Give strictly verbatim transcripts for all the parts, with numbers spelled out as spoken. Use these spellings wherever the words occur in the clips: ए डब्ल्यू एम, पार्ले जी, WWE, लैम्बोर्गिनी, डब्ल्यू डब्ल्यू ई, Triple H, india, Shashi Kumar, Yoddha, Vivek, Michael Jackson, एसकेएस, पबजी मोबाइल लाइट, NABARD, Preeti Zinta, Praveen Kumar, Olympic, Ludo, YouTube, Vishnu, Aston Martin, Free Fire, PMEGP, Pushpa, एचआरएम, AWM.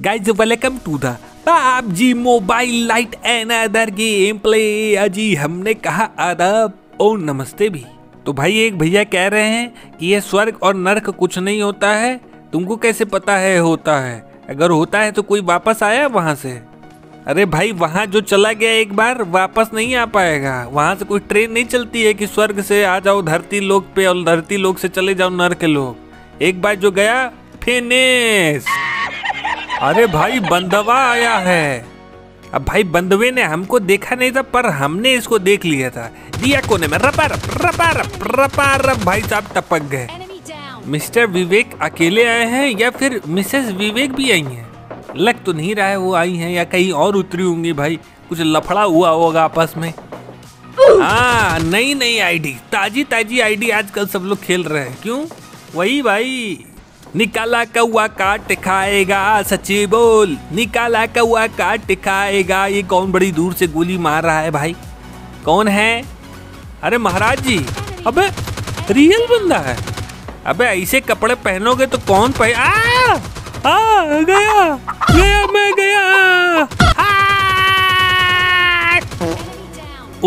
Guys welcome to the पबजी मोबाइल लाइट and other game play. अजी हमने कहा आदाब और नमस्ते भी। तो भाई एक भैया कह रहे हैं कि यह स्वर्ग और नर्क कुछ नहीं होता है, तुमको कैसे पता है होता है? अगर होता है तो कोई वापस आया वहाँ से? अरे भाई वहाँ जो चला गया एक बार वापस नहीं आ पाएगा। वहाँ से कोई ट्रेन नहीं चलती है कि स्वर्ग से आ जाओ धरती लोक पे और धरती लोक से चले जाओ नर्क के लोग। एक बार जो गया फिनिश। अरे भाई बंधवा आया है। अब भाई बंधवे ने हमको देखा नहीं था पर हमने इसको देख लिया था। दिया कोने में रपा रप रपा रप रपा रप। भाई साहब टपक गए। मिस्टर विवेक अकेले आए हैं या फिर मिसेस विवेक भी आई हैं? लग तो नहीं रहा है वो आई हैं या कहीं और उतरी होंगी। भाई कुछ लफड़ा हुआ होगा आपस में। हाँ नई नई आईडी, ताजी ताजी आईडी आजकल सब लोग खेल रहे हैं। क्यों? वही भाई निकाला कौआ काट खाएगा, सच्ची बोल निकाला कौआ काट खाएगा। ये कौन बड़ी दूर से गोली मार रहा है भाई? कौन है? अरे महाराज जी। अबे रियल बंदा है। अबे ऐसे कपड़े पहनोगे तो कौन पह आ, आ, गया गया मैं गया।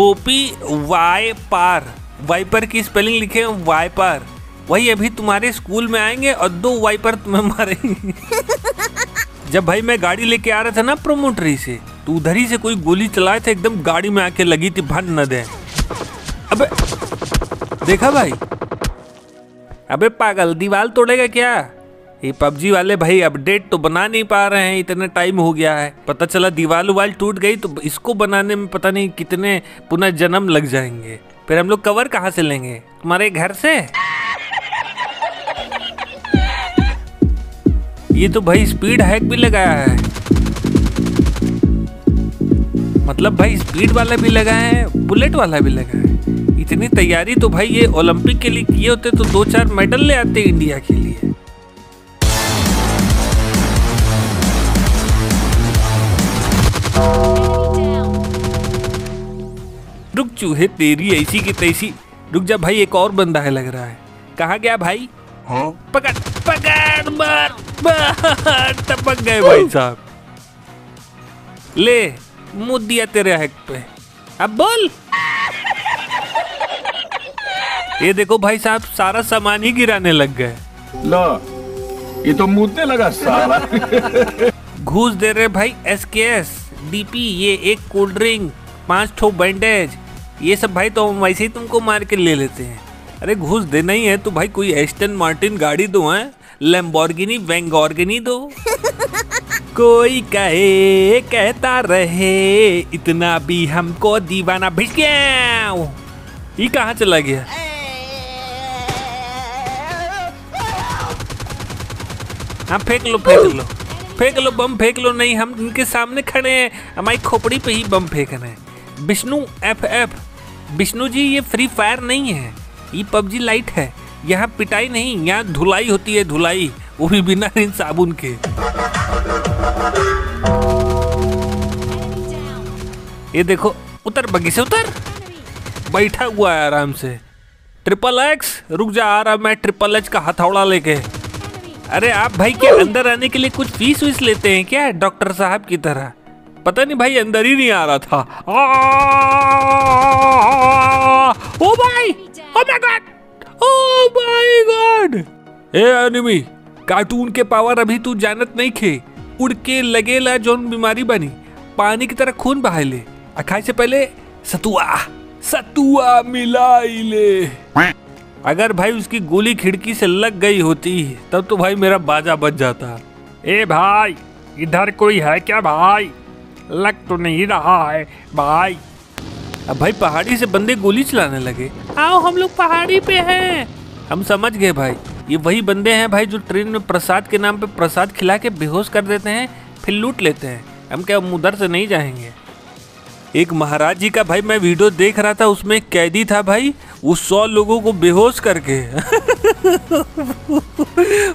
ओपी वाई पार, वाइपर की स्पेलिंग लिखे वाइपर। वही अभी तुम्हारे स्कूल में आएंगे और दो वाइपर तुम्हें मारेंगे। जब भाई मैं गाड़ी लेके आ रहा था ना प्रोमोटरी से, तो उधर ही से कोई गोली चलाए थे, एकदम गाड़ी में आके लगी थी। भन न दे। अबे देखा भाई? अबे पागल दीवार तोड़ेगा क्या? ये पबजी वाले भाई अपडेट तो बना नहीं पा रहे हैं, इतना टाइम हो गया है। पता चला दीवार उवाल टूट गई तो इसको बनाने में पता नहीं कितने पुनर्जन्म लग जाएंगे। फिर हम लोग कवर कहाँ से लेंगे? तुम्हारे घर से? ये तो भाई स्पीड हैक भी लगाया है। मतलब भाई स्पीड वाला भी लगा है, बुलेट वाला भी लगा है। इतनी तैयारी तो भाई ये ओलंपिक के लिए किए होते तो दो चार मेडल ले आते इंडिया के लिए। रुक चूहे तेरी ऐसी की तैसी। रुक जा भाई एक और बंदा है लग रहा है। कहाँ गया भाई? हाँ? पकड़ पकड़ मार मार। टपक गए भाई साहब। ले मुद दिया तेरे हैक पे। अब बोल। ये देखो भाई साहब सारा सामान ही गिराने लग गए। ला ये तो मुद्दे लगा सारा। घूस दे रहे भाई, एसकेएस, डीपी, ये एक कोल्ड ड्रिंक, पांच ठो बैंडेज, ये सब भाई तो हम वैसे ही तुमको मार के ले लेते हैं। अरे घूस देना ही है तो भाई कोई एस्टन मार्टिन गाड़ी दो है, लैम्बोर्गिनी वैंगॉर्गिनी दो। कोई कहे कहता रहे इतना भी हमको दीवाना। भिज गया ये कहाँ चला गया? हाँ फेंक लो फेंक लो फेंक लो बम फेंक लो। नहीं हम इनके सामने खड़े हैं, हमारी खोपड़ी पे ही बम फेंक रहे हैं। विष्णु एफ एफ। विष्णु जी ये फ्री फायर नहीं है, ये पबजी लाइट है। यहाँ पिटाई नहीं, यहाँ धुलाई होती है, धुलाई, वो भी बिना इन साबुन के। ये देखो उतर बग्गी से उतर। बैठा हुआ है आराम से। ट्रिपल एक्स रुक जा, आ रहा मैं ट्रिपल एच का हथौड़ा लेके। अरे आप भाई क्या अंदर आने के लिए कुछ फीस वीस लेते हैं क्या डॉक्टर साहब की तरह? पता नहीं भाई अंदर ही नहीं आ रहा था। ओ भाई Oh my God! Oh my God! ए एनिमी, कार्टून के पावर अभी तू जानत नहीं खे। उड़ के लगेला जोन बीमारी बनी, पानी की तरह खून बहा ले, खाए से पहले सतुआ सतुआ मिलाई ले। अगर भाई उसकी गोली खिड़की से लग गई होती तब तो भाई मेरा बाजा बच जाता। ए भाई इधर कोई है क्या भाई? लग तो नहीं रहा है भाई। अब भाई पहाड़ी से बंदे गोली चलाने लगे। आओ हम लोग पहाड़ी पे हैं। हम समझ गए भाई ये वही बंदे हैं भाई जो ट्रेन में प्रसाद के नाम पे प्रसाद खिला के बेहोश कर देते हैं फिर लूट लेते हैं। हम क्या हम उधर से नहीं जाएंगे। एक महाराज जी का भाई मैं वीडियो देख रहा था, उसमें एक कैदी था भाई, वो सौ लोगों को बेहोश करके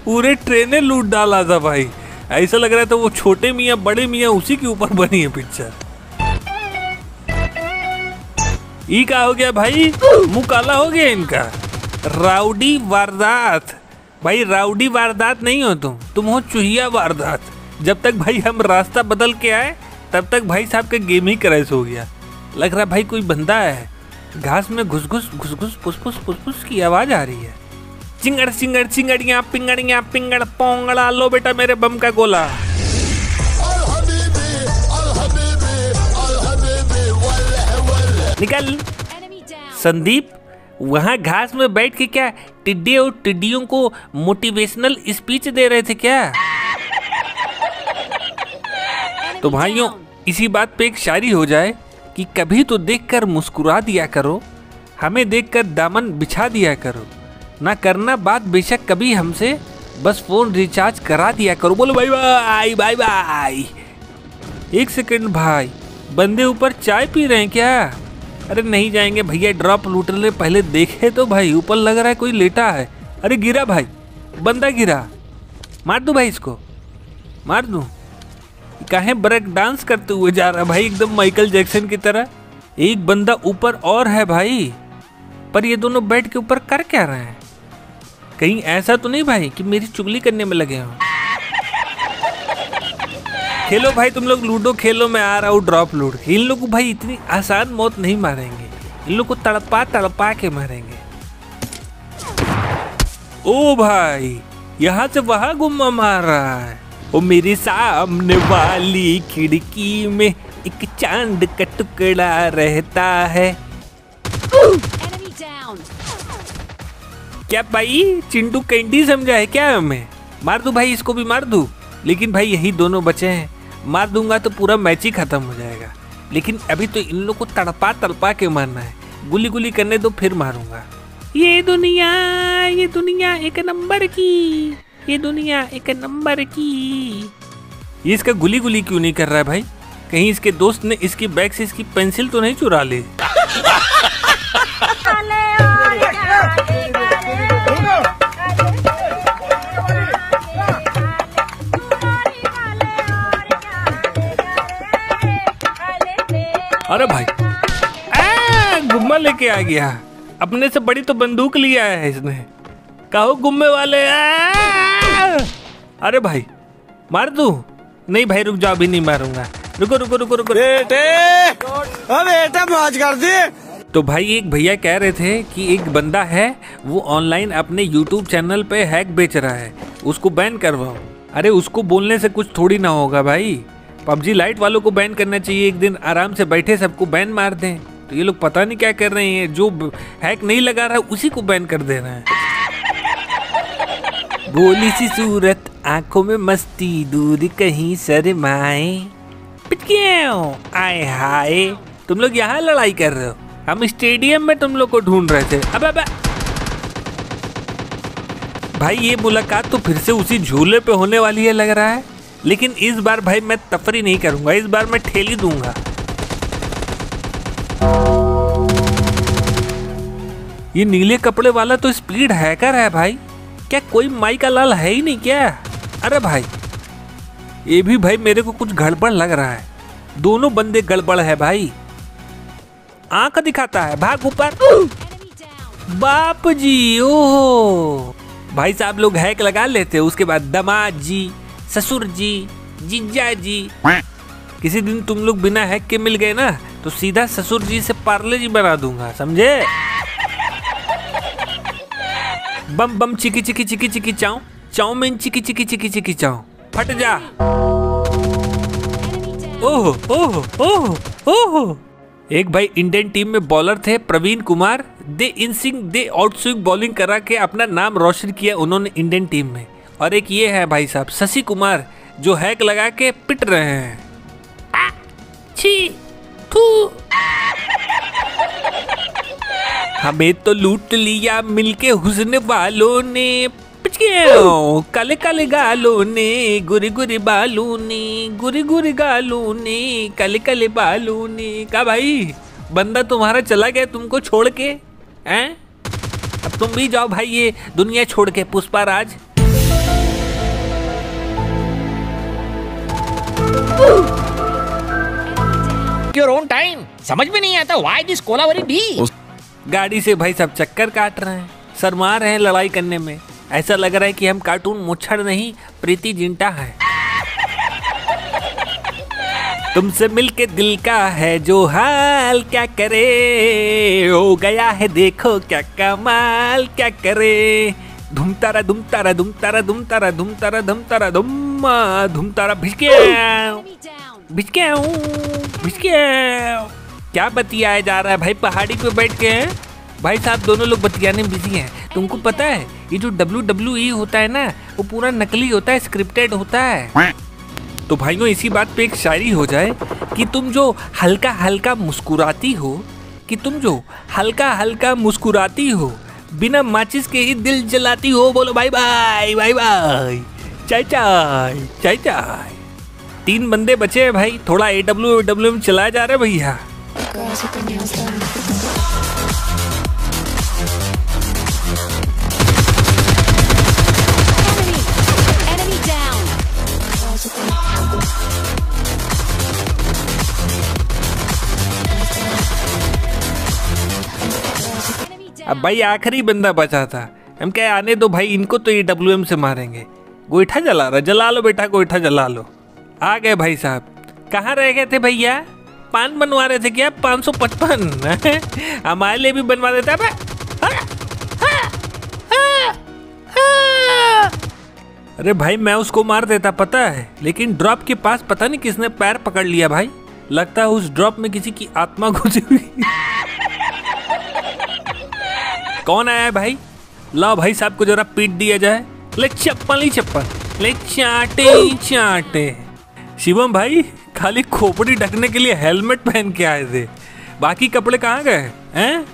पूरे ट्रेनें लूट डाला था भाई। ऐसा लग रहा था वो छोटे मियाँ बड़े मियाँ उसी के ऊपर बनी है पिक्चर। ई का हो गया भाई, मुँह काला हो गया इनका। राउडी वारदात। भाई राउडी वारदात नहीं हो तुम तुम हो चूहिया वारदात। जब तक भाई हम रास्ता बदल के आए तब तक भाई साहब का गेम ही क्रैश हो गया। लग रहा भाई कोई बंदा है, घास में घुस घुस घुस घुस पुस पुस पुस पुस की आवाज़ आ रही है। चिंगड़ चिंगड़ चिंगड़ियाँ पिंगड़ियाँ पिंगड़ पोंगड़ा, लो बेटा मेरे बम का गोला। निकल संदीप, वहाँ घास में बैठ के क्या टिड्डे और टिड्डियों को मोटिवेशनल स्पीच दे रहे थे क्या? तो भाइयों इसी बात पे एक शायरी हो जाए कि कभी तो देखकर मुस्कुरा दिया करो, हमें देखकर दामन बिछा दिया करो, ना करना बात बेशक कभी हमसे, बस फोन रिचार्ज करा दिया करो। बोलो भाई भाई भाई भाई। एक सेकंड भाई, बंदे ऊपर चाय पी रहे हैं क्या? अरे नहीं जाएंगे भैया, ड्रॉप लूटर ले पहले देखे तो भाई। ऊपर लग रहा है कोई लेटा है। अरे गिरा भाई, बंदा गिरा। मार दूं भाई इसको, मार दूं। कहे ब्रेक डांस करते हुए जा रहा भाई, एकदम माइकल जैक्सन की तरह। एक बंदा ऊपर और है भाई, पर ये दोनों बैठ के ऊपर कर क्या रहे हैं? कहीं ऐसा तो नहीं भाई कि मेरी चुगली करने में लगे हों। खेलो भाई तुम लोग लूडो खेलो, मैं आ रहा हूँ ड्रॉप लूट। इन लोग को भाई इतनी आसान मौत नहीं मारेंगे, इन लोग को तड़पा तड़पा के मारेंगे। ओ भाई यहाँ से वहाँ गुम्मा मार रहा है। ओ मेरे सामने वाली खिड़की में एक चांद का टुकड़ा रहता है। क्या भाई चिंटू कैंडी समझा है क्या हमें? मार दूं भाई इसको भी, मार दूं। लेकिन भाई यही दोनों बचे हैं, मार दूंगा तो पूरा मैच ही खत्म हो जाएगा। लेकिन अभी तो इन लोगों को तड़पा तड़पा के मारना है। गुली गुली करने दो फिर मारूंगा। ये दुनिया ये दुनिया एक नंबर की, ये दुनिया एक नंबर की। ये इसका गुली गुली क्यों नहीं कर रहा है भाई? कहीं इसके दोस्त ने इसकी बैग से इसकी पेंसिल तो नहीं चुरा ली? अरे भाई आ, गुम्मा लेके आ गया। अपने से बड़ी तो बंदूक लिया है इसने। कहो गुम्मे वाले आ, अरे भाई मार दूं? नहीं भाई रुक जाओ, अभी नहीं मारूंगा। रुको रुको रुको रुको बेटे, अब बेटा मौज कर दे। तो भाई एक भैया कह रहे थे कि एक बंदा है वो ऑनलाइन अपने यूट्यूब चैनल पे हैक बेच रहा है, उसको बैन करवाओ। अरे उसको बोलने से कुछ थोड़ी ना होगा भाई, पबजी लाइट वालों को बैन करना चाहिए। एक दिन आराम से बैठे सबको बैन मार दें। तो ये लोग पता नहीं क्या कर रहे हैं, जो हैक नहीं लगा रहा है उसी को बैन कर दे रहे हैं। भोली सी सूरत आंखों में मस्ती, दूरी कहीं शर्माए, आए हाय। तुम लोग यहाँ लड़ाई कर रहे हो, हम स्टेडियम में तुम लोग को ढूंढ रहे थे। अब अब भाई ये मुलाकात तो फिर से उसी झूले पे होने वाली है लग रहा है। लेकिन इस बार भाई मैं तफरी नहीं करूंगा, इस बार मैं ठेली दूंगा। ये नीले कपड़े वाला तो स्पीड हैकर है भाई, क्या कोई माई का लाल है ही नहीं क्या? अरे भाई ये भी भाई मेरे को कुछ गड़बड़ लग रहा है, दोनों बंदे गड़बड़ है भाई। आंख दिखाता है, भाग ऊपर। बाप जी, ओहो भाई साहब लोग हैक लगा लेते हैं, उसके बाद दामाद जी, ससुर जी, जीजा जी। किसी दिन तुम लोग बिना हैक के मिल गए ना तो सीधा ससुर जी से पार्ले जी बना दूंगा, समझे? बम बम चिकी चिकी चिकी चिकी चाऊ, चाउमीन चिकी चिकी चिकी चिकी चाऊ, फट जा। ओहो ओहो ओहो ओहो। एक भाई इंडियन टीम में बॉलर थे प्रवीण कुमार, दे in swing they out swing bowling करा के अपना नाम रोशन किया उन्होंने इंडियन टीम में। और एक ये है भाई साहब शशि कुमार जो हैक लगा के पिट रहे हैं। आ, छी, थू। हमें तो लूट लिया मिलके हुस्न वालों ने, काले काले गालों ने, गुरी गुरी बालों ने, गुरी गुरी गालों ने, काले काले बालों ने। का भाई बंदा तुम्हारा चला गया तुमको छोड़ के हैं? अब तुम भी जाओ भाई ये दुनिया छोड़ के। Pushpa Raj Your own time. समझ में नहीं आता why this कोलावरी डी। गाड़ी से भाई सब चक्कर काट रहे हैं, शर्मा रहे हैं लड़ाई करने में। ऐसा लग रहा है कि हम कार्टून मुच्छड़ नहीं प्रीति जिंटा है। तुमसे मिलके दिल का है जो हाल, क्या करे हो गया है देखो क्या कमाल, क्या करे धुम तारा धुम तारा धुम तारा धुम तारा धुम तारा धुम तारा धुम धुम तारा भिजके भिजके आऊं भिजके। क्या बतियाया जा रहा है भाई पहाड़ी पे बैठ के हैं भाई साहब, दोनों लोग बतियाने में बिजी हैं। तुमको पता है ये जो डब्ल्यू डब्ल्यू ई होता है ना वो पूरा नकली होता है, स्क्रिप्टेड होता है। तो भाइयों इसी बात पे एक शायरी हो जाए कि तुम जो हल्का हल्का मुस्कुराती हो, कि तुम जो हल्का हल्का मुस्कुराती हो, बिना माचिस के ही दिल जलाती हो। बोलो बाय बाय बाय बाय चाय चाय चाय चाय। तीन बंदे बचे हैं भाई, थोड़ा ए डब्ल्यू डब्ल्यू में चलाया जा रहा है भैया। अब भाई आखिरी बंदा बचा था, हम कहे आने दो भाई इनको तो ये डब्ल्यूएम से मारेंगे। गोईठा जला रहा, जला लो बेटा गोईठा जला लो। आ गए भाई साहब, कहाँ रह गए थे भैया? पान बनवा रहे थे क्या? पाँच सौ पचपन हमारे लिए भी बनवा देता है। अरे भाई मैं उसको मार देता पता है, लेकिन ड्रॉप के पास पता नहीं किसने पैर पकड़ लिया भाई, लगता है उस ड्रॉप में किसी की आत्मा घुसी हुई। कौन आया है भाई? लाओ भाई साहब को जरा पीट दिया जाए, ले चप्पल ही चप्पल, ले चाटे ही चाटे। शिवम भाई खाली खोपड़ी ढकने के लिए हेलमेट पहन के आए थे, बाकी कपड़े कहाँ गए हैं?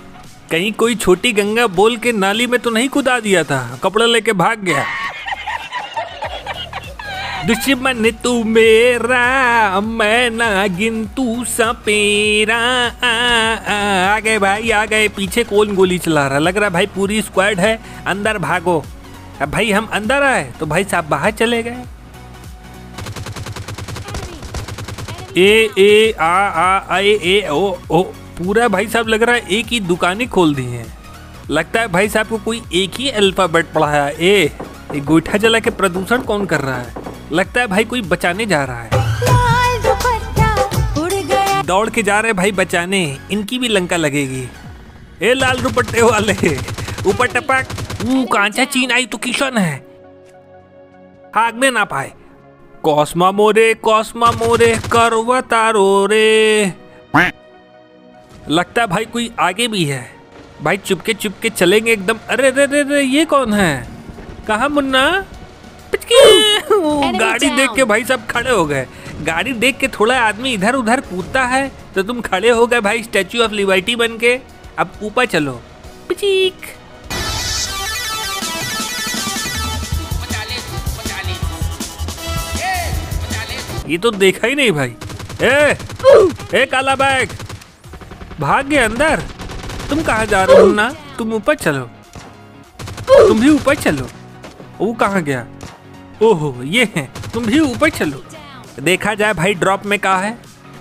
कहीं कोई छोटी गंगा बोल के नाली में तो नहीं कूदा दिया था, कपड़े लेके भाग गया। दुश्मन तू मेरा मैं ना गिन तू सपेरा। आ गए भाई आ गए, पीछे कौन गोली चला रहा? लग रहा भाई पूरी स्क्वाड है, अंदर भागो। अब भाई हम अंदर आए तो भाई साहब बाहर चले गए। ए ए आ आ आए ए ओ ओ, पूरा भाई साहब लग रहा है एक ही दुकानें खोल दी हैं, लगता है भाई साहब को कोई एक ही अल्फाबेट पढ़ाया। ए गोईठा जला के प्रदूषण कौन कर रहा है? लगता है भाई कोई बचाने जा रहा है, दौड़ के जा रहे भाई बचाने, इनकी भी लंका लगेगी। ए लाल दुपट्टे वाले ऊपर टपक, वो कांचा चीन आई तो किशन है, भागने ना पाए। कॉस्मा मोरे कॉस्मा मोरे करवा तारो रे, लगता है भाई कोई आगे भी है भाई, चुपके चुपके चलेंगे एकदम। अरे रे रे रे ये कौन है? कहा मुन्ना? गाड़ी देख के भाई साहब खड़े हो गए, गाड़ी देख के थोड़ा आदमी इधर उधर कूदता है तो तुम खड़े हो गए भाई स्टैच्यू ऑफ लिबर्टी बन के। अब ऊपर चलो पिचीक। ये तो देखा ही नहीं भाई। ए, ए काला बैग भाग गया अंदर। तुम कहाँ जा रहे हो ना? तुम ऊपर चलो, तुम भी ऊपर चलो। वो कहाँ गया? ओहो ये है, तुम भी ऊपर चलो। देखा जाए भाई ड्रॉप में कहा है।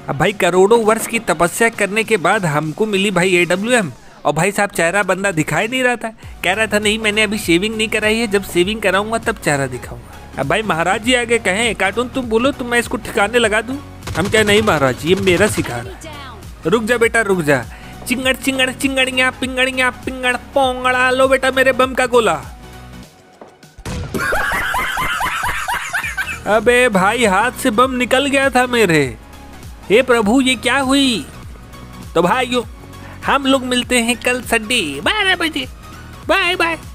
अब भाई करोड़ों वर्ष की तपस्या करने के बाद हमको मिली भाई ए डब्ल्यू एम, और भाई साहब चेहरा बंदा दिखाई नहीं रहा था, कह रहा था नहीं मैंने अभी शेविंग नहीं कराई है, जब शेविंग कराऊंगा तब चेहरा दिखाऊंगा। अब भाई महाराज जी आगे कहें कार्टून तुम बोलो तो मैं इसको ठिकाने लगा दूँ। हम क्या नहीं महाराज जी ये मेरा सिखाना। रुक जा बेटा रुक जा, चिंगड़ चिंगड़ चिंगड़िया पिंगड़िया पिंगड़ पोंगड़ा, लो बेटा मेरे बम का गोला। अबे भाई हाथ से बम निकल गया था मेरे, हे प्रभु ये क्या हुई। तो भाइयों हम लोग मिलते हैं कल संडे बारह बजे, बाय बाय।